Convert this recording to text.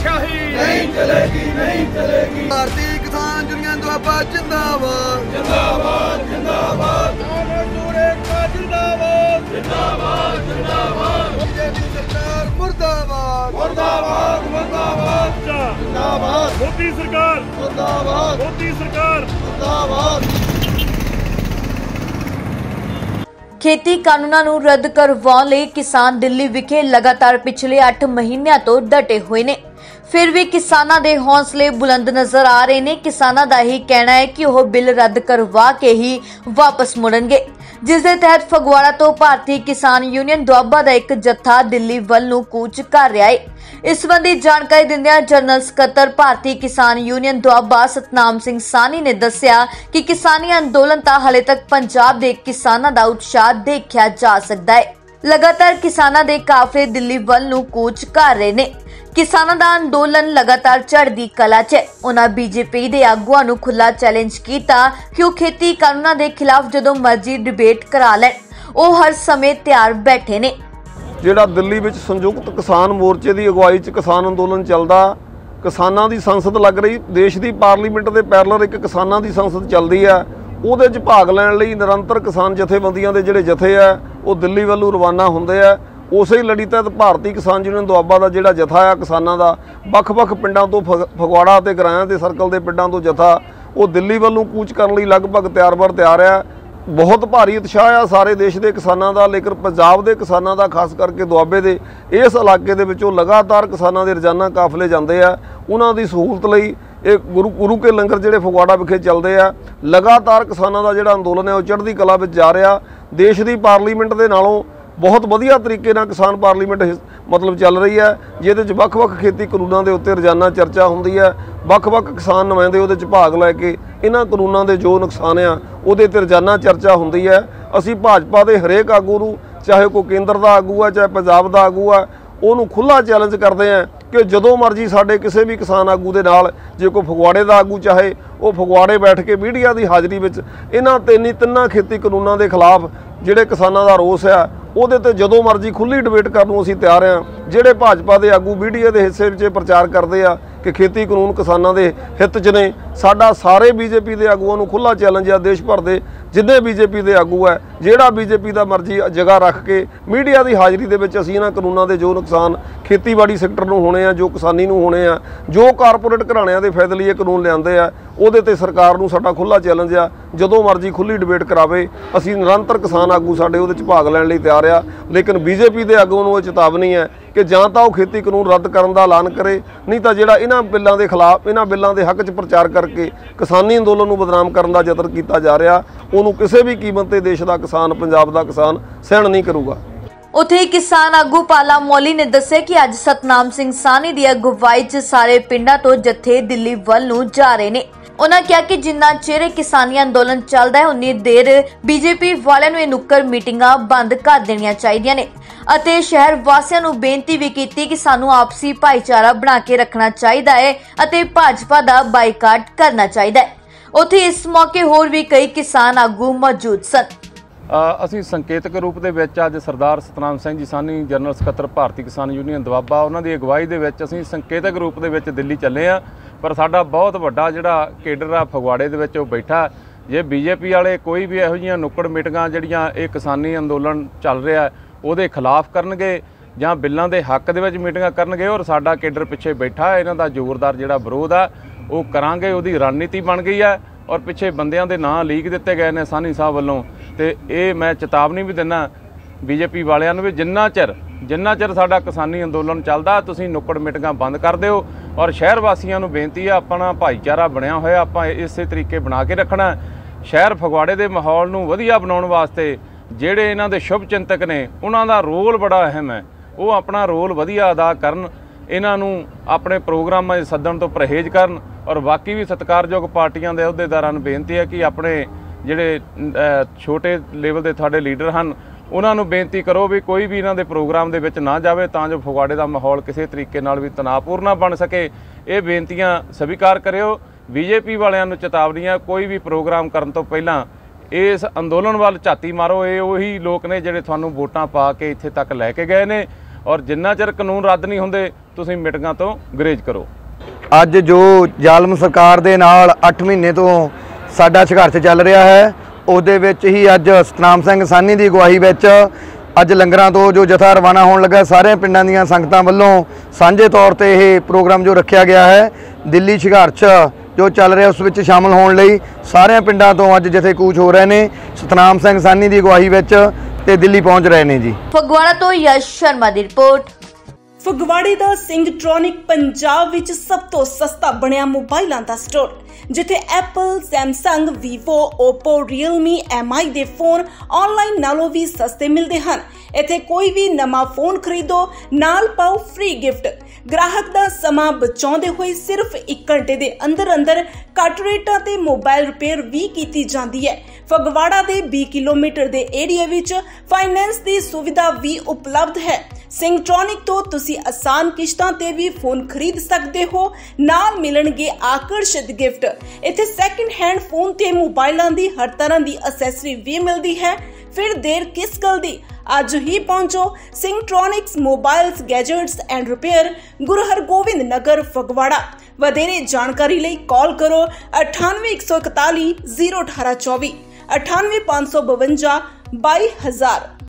तानाशाही नहीं चलेगी, नहीं चलेगी। भारतीय किसान यूनियन दोआबा जिंदाबाद जिंदाबाद जिंदाबाद जिंदाबाद जिंदाबाद जिंदाबाद। बीजेपी सरकार मुर्दाबाद मुर्दाबाद मुर्दाबाद जिंदाबाद। मोदी सरकार मुर्दाबाद मोदी सरकार मुर्दाबाद। खेती कानूनां नूं रद्द करवाउण लई किसान दिल्ली विखे लगातार पिछले 8 महीनਿਆਂ ਤੋਂ ਡਟੇ ਹੋਏ ਨੇ। ਫਿਰ ਵੀ ਕਿਸਾਨਾਂ ਦੇ ਹੌਸਲੇ ਬੁਲੰਦ ਨਜ਼ਰ ਆ ਰਹੇ ਨੇ। ਕਿਸਾਨਾਂ ਦਾ ਇਹ ਕਹਿਣਾ ਹੈ ਕਿ ਉਹ ਬਿੱਲ ਰੱਦ ਕਰਵਾ ਕੇ ਹੀ ਵਾਪਸ ਮੁੜਨਗੇ, ਜਿਸ ਦੇ ਤਹਿਤ ਫਗਵਾੜਾ ਤੋਂ ਭਾਰਤੀ ਕਿਸਾਨ ਯੂਨੀਅਨ ਦੁਆਬਾ ਦਾ ਇੱਕ ਜੱਥਾ ਦਿੱਲੀ ਵੱਲ ਨੂੰ ਕੂਚ ਕਰ ਰਿਹਾ ਹੈ। ਇਸ ਸੰਬੰਧੀ ਜਾਣਕਾਰੀ ਦਿੰਦਿਆਂ ਜਨਰਲ ਸਕੱਤਰ ਭਾਰਤੀ ਕਿਸਾਨ ਯੂਨੀਅਨ ਦੁਆਬਾ ਸਤਨਾਮ ਸਿੰਘ ਸਾਨੀ ਨੇ ਦੱਸਿਆ ਕਿ ਕਿਸਾਨੀ ਅੰਦੋਲਨ ਤਾਂ ਹਾਲੇ ਤੱਕ ਪੰਜਾਬ ਦੇ ਕਿਸਾਨਾਂ ਦਾ ਉਤਸ਼ਾਹ ਦੇਖਿਆ ਜਾ ਸਕਦਾ ਹੈ। ਲਗਾਤਾਰ ਕਿਸਾਨਾਂ ਦੇ ਕਾਫਲੇ ਦਿੱਲੀ ਵੱਲ ਨੂੰ ਕੂਚ ਕਰ ਰਹੇ ਨੇ। किसानों का अंदोलन लगातार चढ़ती कला च है। उन्होंने बीजेपी के आगुआ को खुला चैलेंज किया कि वह खेती कानूनों के खिलाफ जो मर्जी डिबेट करा लैन, वो हर समय तैयार बैठे ने। जिहड़ा दिल्ली में संयुक्त किसान मोर्चे की अगुवाई च किसान अंदोलन चलता, किसानों की संसद लग रही, देश की पार्लीमेंट के पैरलर एक किसानों की संसद चलती है। ਉਹਦੇ 'ਚ भाग लैन निरंतर किसान जथेबंदियां दे जिहड़े जथे है वो दिल्ली वल्लों रवाना हुंदे है। उस ही लड़ी तहत भारतीय किसान यूनियन दुआबा का जिहड़ा जथा आ किसानों का ਵੱਖ-ਵੱਖ ਪਿੰਡਾਂ ਤੋਂ ਫਗਵਾੜਾ ਤੇ ਗਰਾਇਆਂ ਦੇ सर्कल के ਪਿੰਡਾਂ ਤੋਂ जथा वो दिल्ली वल्लों कूच करने ਲਈ लगभग तैयार है। बहुत भारी उत्साह आ सारे देश के किसानों का, लेकिन पंजाब के किसानों का खास करके दुआबे के इस इलाके के ਵਿੱਚੋਂ लगातार किसानों के रोजाना काफले जाते हैं। उन्हों की सहूलत ਲਈ एक गुरु के लंगर जोड़े फगवाड़ा विखे चलते हैं। लगातार किसानों का जोड़ा अंदोलन है वो चढ़ती कला में जा रहा। देश की पार्लीमेंट के नालों बहुत वधिया तरीके नाल किसान पार्लीमेंट मतलब चल रही है, जिहदे वख-वख खेती कानूनों के उत्ते रोजाना चर्चा होंदी है। वख-वख किसान नुमाइंदे उहदे च भाग लैके इन्हां कानूनों के जो नुकसान आ उहदे ते रोजाना चर्चा होंदी है। असीं भाजपा के हरेक आगू नूं, चाहे कोई केंद्र का आगू है चाहे पंजाब का आगू है, उहनूं खुला चैलेंज करदे हैं कि जदों मर्जी साडे किसी भी किसान आगू दे नाल, जे कोई फगवाड़े का आगू चाहे वो फगवाड़े बैठ के मीडिया की हाजरी में इन्हां तिन्नां खेती कानूनों के खिलाफ जिहड़े किसानों का रोस है ਉਹਦੇ ਤੇ ਜਦੋਂ ਮਰਜ਼ੀ ਖੁੱਲੀ ਡਿਬੇਟ ਕਰਨ ਨੂੰ ਅਸੀਂ ਤਿਆਰ ਹਾਂ। ਜਿਹੜੇ ਭਾਜਪਾ ਦੇ ਆਗੂ ਮੀਡੀਆ ਦੇ ਹਿੱਸੇ ਵਿੱਚ ਪ੍ਰਚਾਰ ਕਰਦੇ ਆ ਕਿ ਖੇਤੀ ਕਾਨੂੰਨ ਕਿਸਾਨਾਂ ਦੇ ਹਿੱਤ 'ਚ ਨੇ, ਸਾਡਾ ਸਾਰੇ ਬੀਜੇਪੀ ਦੇ ਆਗੂਆਂ ਨੂੰ ਖੁੱਲਾ ਚੈਲੰਜ ਆ। ਦੇਸ਼ ਭਰ ਦੇ ਜਿੰਨੇ ਬੀਜੇਪੀ ਦੇ ਆਗੂ ਹੈ, ਜਿਹੜਾ ਬੀਜੇਪੀ ਦਾ ਮਰਜ਼ੀ ਜਗ੍ਹਾ ਰੱਖ ਕੇ ਮੀਡੀਆ ਦੀ ਹਾਜ਼ਰੀ ਦੇ ਵਿੱਚ ਅਸੀਂ ਇਹਨਾਂ ਕਾਨੂੰਨਾਂ ਦੇ ਜੋ ਨੁਕਸਾਨ ਖੇਤੀਬਾੜੀ ਸੈਕਟਰ ਨੂੰ ਹੋਣੇ ਆ, ਜੋ ਕਿਸਾਨੀ ਨੂੰ ਹੋਣੇ ਆ, ਜੋ ਕਾਰਪੋਰੇਟ ਘਰਾਣਿਆਂ ਦੇ ਫਾਇਦੇ ਲਈ ਇਹ ਕਾਨੂੰਨ ਲਿਆਂਦੇ ਆ, ਉਹਦੇ ਤੇ ਸਰਕਾਰ ਨੂੰ ਸਾਡਾ ਖੁੱਲਾ ਚੈਲੰਜ ਆ। ਜਦੋਂ ਮਰਜ਼ੀ ਖੁੱਲੀ ਡਿਬੇਟ ਕਰਾਵੇ, ਅਸੀਂ ਨਿਰੰਤਰ ਕਿਸਾਨ ਆਗੂ ਸਾਡੇ ਉਹਦੇ 'ਚ ਭਾਗ ਲੈਣ ਲਈ ਤਿਆਰ ਆ। ਲੇਕਿਨ ਬੀਜੇਪੀ ਦੇ ਆਗੂਆਂ ਨੂੰ ਇਹ ਚੇਤਾਵਨੀ ਹੈ ਕਿ ਜਾਂ ਤਾਂ ਉਹ खेती कानून रद्द करने का ऐलान करे, नहीं तो जोड़ा इन्होंने बिलों के खिलाफ इन्होंने बिलों के हक च प्रचार करके किसानी अंदोलन को बदनाम करने का यत्न किया जा रहा। उन्होंने किसी भी कीमत से देश का किसान, पंजाब का किसान सहन नहीं करूँगा। ਉੱਥੇ किसान आगू पाला मौली ने ਦੱਸਿਆ कि ਅੱਜ ਸਤਨਾਮ ਸਿੰਘ ਸਾਨੀ ਦੀ ਅਗਵਾਈ 'ਚ सारे ਪਿੰਡਾਂ ਤੋਂ ਜਥੇ ਦਿੱਲੀ ਵੱਲ ਨੂੰ ਜਾ ਰਹੇ ਨੇ। ਉਹਨਾਂ ਕਿਹਾ ਕਿ ਜਿੰਨਾ ਚਿਰ ਕਿਸਾਨੀ ਅੰਦੋਲਨ ਚੱਲਦਾ ਹੈ ਉਨੀ ਦੇਰ ਬੀਜੇਪੀ ਵਾਲਿਆਂ ਨੂੰ ਇਹ ਨੁੱਕਰ ਮੀਟਿੰਗਾਂ ਬੰਦ ਕਰ ਦੇਣੀਆਂ ਚਾਹੀਦੀਆਂ ਨੇ ਅਤੇ ਸ਼ਹਿਰ ਵਾਸੀਆਂ ਨੂੰ ਬੇਨਤੀ ਵੀ ਕੀਤੀ ਕਿ ਸਾਨੂੰ ਆਪਸੀ ਭਾਈਚਾਰਾ ਬਣਾ ਕੇ ਰੱਖਣਾ ਚਾਹੀਦਾ ਹੈ ਅਤੇ ਭਾਜਪਾ ਦਾ ਬਾਈਕਾਟ ਕਰਨਾ ਚਾਹੀਦਾ ਹੈ। ਉੱਥੇ ਇਸ ਮੌਕੇ ਹੋਰ ਵੀ ਕਈ ਕਿਸਾਨ ਆਗੂ ਮੌਜੂਦ ਸਨ। ਅਸੀਂ ਸੰਕੇਤਕ ਰੂਪ ਦੇ ਵਿੱਚ ਅੱਜ ਸਰਦਾਰ ਸਤਨਾਮ ਸਿੰਘ ਜੀ ਸਾਨੀ, ਜਨਰਲ ਸਕੱਤਰ ਭਾਰਤੀ ਕਿਸਾਨ ਯੂਨੀਅਨ ਦੁਆਬਾ, ਉਹਨਾਂ ਦੀ ਅਗਵਾਈ ਦੇ ਵਿੱਚ ਅਸੀਂ ਸੰਕੇਤਕ ਰੂਪ ਦੇ ਵਿੱਚ ਦਿੱਲੀ ਚੱਲੇ ਆ। ਪਰ ਸਾਡਾ ਬਹੁਤ ਵੱਡਾ ਜਿਹੜਾ ਕੇਡਰ ਆ ਫਗਵਾੜੇ ਦੇ ਵਿੱਚ ਉਹ ਬੈਠਾ। ਜੇ ਬੀਜੇਪੀ ਵਾਲੇ ਕੋਈ ਵੀ ਇਹੋ ਜਿਹੀਆਂ ਨੁੱਕੜ ਮੀਟਿੰਗਾਂ ਜਿਹੜੀਆਂ ਇਹ ਕਿਸਾਨੀ ਅੰਦੋਲਨ ਚੱਲ ਰਿਹਾ ਉਹਦੇ ਖਿਲਾਫ ਕਰਨਗੇ ਜਾਂ ਬਿੱਲਾਂ ਦੇ ਹੱਕ ਦੇ ਵਿੱਚ ਮੀਟਿੰਗਾਂ ਕਰਨਗੇ, ਔਰ ਸਾਡਾ ਕੇਡਰ ਪਿੱਛੇ ਬੈਠਾ, ਇਹਨਾਂ ਦਾ ਜ਼ੋਰਦਾਰ ਜਿਹੜਾ ਵਿਰੋਧ ਆ ਉਹ ਕਰਾਂਗੇ। ਉਹਦੀ ਰਣਨੀਤੀ ਬਣ ਗਈ ਆ ਔਰ ਪਿੱਛੇ ਬੰਦਿਆਂ ਦੇ ਨਾਂ ਲੀਕ ਦਿੱਤੇ ਗਏ ਨੇ ਸਾਨੀ ਸਾਹਿਬ ਵੱਲੋਂ। ਤੇ ਇਹ ਮੈਂ ਚੇਤਾਵਨੀ ਵੀ ਦਿੰਦਾ ਬੀਜੇਪੀ ਵਾਲਿਆਂ ਨੂੰ ਵੀ ਜਿੰਨਾ ਚਿਰ ਸਾਡਾ ਕਿਸਾਨੀ ਅੰਦੋਲਨ ਚੱਲਦਾ ਤੁਸੀਂ ਨੁੱਕੜ ਮੀਟਿੰਗਾਂ ਬੰਦ ਕਰ ਦਿਓ। ਔਰ ਸ਼ਹਿਰ ਵਾਸੀਆਂ ਨੂੰ ਬੇਨਤੀ ਆ, ਆਪਣਾ ਭਾਈਚਾਰਾ ਬਣਿਆ ਹੋਇਆ ਆਪਾਂ ਇਸੇ ਤਰੀਕੇ ਬਣਾ ਕੇ ਰੱਖਣਾ। ਸ਼ਹਿਰ ਫਗਵਾੜੇ ਦੇ ਮਾਹੌਲ ਨੂੰ ਵਧੀਆ ਬਣਾਉਣ ਵਾਸਤੇ ਜਿਹੜੇ ਇਹਨਾਂ ਦੇ ਸ਼ੁਭ ਚਿੰਤਕ ਨੇ ਉਹਨਾਂ ਦਾ ਰੋਲ ਬੜਾ ਅਹਿਮ ਹੈ। ਉਹ ਆਪਣਾ ਰੋਲ ਵਧੀਆ ਅਦਾ ਕਰਨ, ਇਹਨਾਂ ਨੂੰ ਆਪਣੇ ਪ੍ਰੋਗਰਾਮਾਂ 'ਚ ਸੱਦਣ ਤੋਂ ਪਰਹੇਜ਼ ਕਰਨ। ਔਰ ਬਾਕੀ ਵੀ ਸਤਿਕਾਰਯੋਗ ਪਾਰਟੀਆਂ ਦੇ ਅਹੁਦੇਦਾਰਾਂ ਨੂੰ ਬੇਨਤੀ ਹੈ ਕਿ ਆਪਣੇ ਜਿਹੜੇ ਛੋਟੇ ਲੈਵਲ ਦੇ ਤੁਹਾਡੇ ਲੀਡਰ ਹਨ ਉਹਨਾਂ ਨੂੰ ਬੇਨਤੀ ਕਰੋ ਵੀ ਕੋਈ ਵੀ ਇਹਨਾਂ ਦੇ ਪ੍ਰੋਗਰਾਮ ਦੇ ਵਿੱਚ ਨਾ ਜਾਵੇ, ਤਾਂ ਜੋ ਫਗਵਾੜੇ ਦਾ ਮਾਹੌਲ ਕਿਸੇ ਤਰੀਕੇ ਨਾਲ ਵੀ ਤਣਾਅਪੂਰਨ ਨਾ ਬਣ ਸਕੇ। ਇਹ ਬੇਨਤੀਆਂ ਸਵੀਕਾਰ ਕਰਿਓ। ਬੀਜੇਪੀ ਵਾਲਿਆਂ ਨੂੰ ਚੇਤਾਵਨੀਆਂ, ਕੋਈ ਵੀ ਪ੍ਰੋਗਰਾਮ ਕਰਨ ਤੋਂ ਪਹਿਲਾਂ ਇਸ ਅੰਦੋਲਨ ਵੱਲ ਝਾਤੀ ਮਾਰੋ। ਇਹ ਉਹੀ ਲੋਕ ਨੇ ਜਿਹੜੇ ਤੁਹਾਨੂੰ ਵੋਟਾਂ ਪਾ ਕੇ ਇੱਥੇ ਤੱਕ ਲੈ ਕੇ ਗਏ ਨੇ और जिन्ना चर कानून रद्द नहीं होंदे तुसीं मीटिंगां तो गुरेज करो। अज जो जालम सरकार दे नाल 8 महीने तो साडा संघर्ष चल रहा है उसदे विच ही अज सतनाम सिंह सानी की अगवाई विच अज लंगर तो जो जथा रवाना होने लगा सारे पिंडां दीयां संगतां वल्लों सांझे तौर पर यह प्रोग्राम जो रखा गया है दिल्ली संघर्ष जो चल रहा उस विच शामिल होने लई सारे पिंडां तो अज जथे कूच हो रहे ने सतनाम सिंह सानी की अगवाई विच ते दिल्ली पहुंच रहे ने जी। फगवाड़ा तो यश शर्मा की रिपोर्ट। फगवाड़े का सिंगट्रॉनिक पंजाब विच सब तो सस्ता बनिया मोबाइलों का स्टोर जिथे Apple Samsung Vivo Oppo Realme M I दे फोन ऑनलाइन नालों भी सस्ते मिलते हैं। इत्थे कोई भी नवा फोन खरीदो नाल पाओ फ्री गिफ्ट। ग्राहक का समा बचाते हुए सिर्फ 1 घंटे के अंदर अंदर घट रेटा ते मोबाइल रिपेयर भी की जाती है। फगवाड़ा के 20 किलोमीटर के एरिए विच फाइनेंस की सुविधा भी उपलब्ध है। सिंगट्रॉनिक तो तुसी आसान किश्तां ते भी फोन खरीद सकते हो, नाल मिलणगे आकर्षित गिफ्ट। इत्थे सैकेंड हैंड फोन ते मोबाइलों की हर तरह की असैसरी भी मिलती है। फिर देर किस गल दी, आज ही पहुंचो Singtronics mobiles gadgets and repair, Gurhar Govind Nagar Phagwara. वधेरे जानकारी लई कॉल करो 9814101824 9852522000।